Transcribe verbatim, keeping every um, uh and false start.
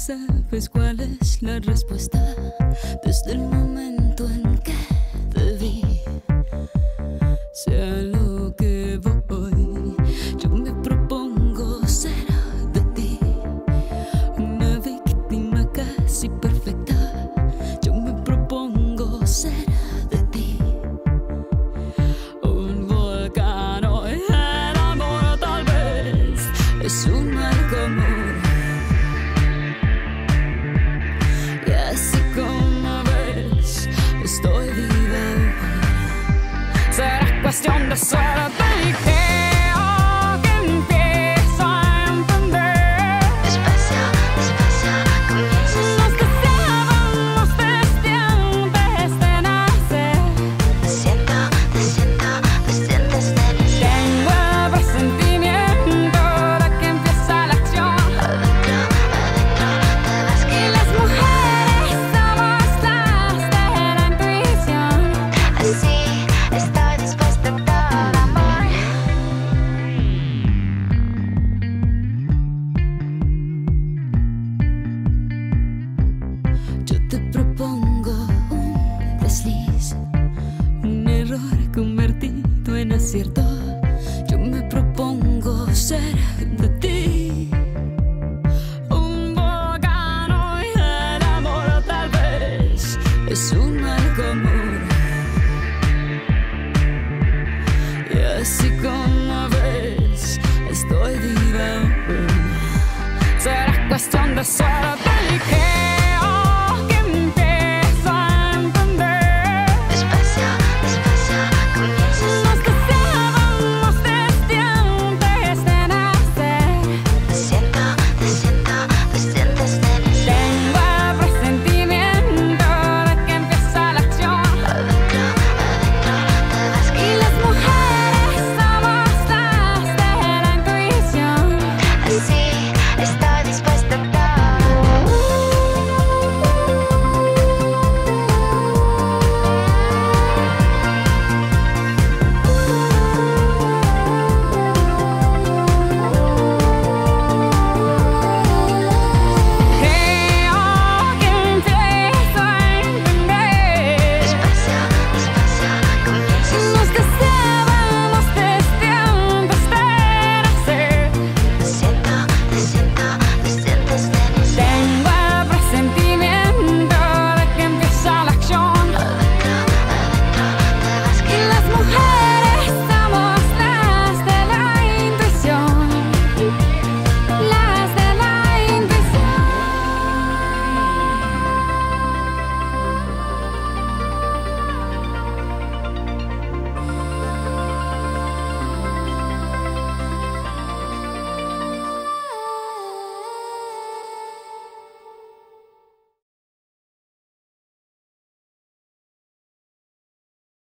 sabes cuál es la respuesta desde el momento en que te vi. Se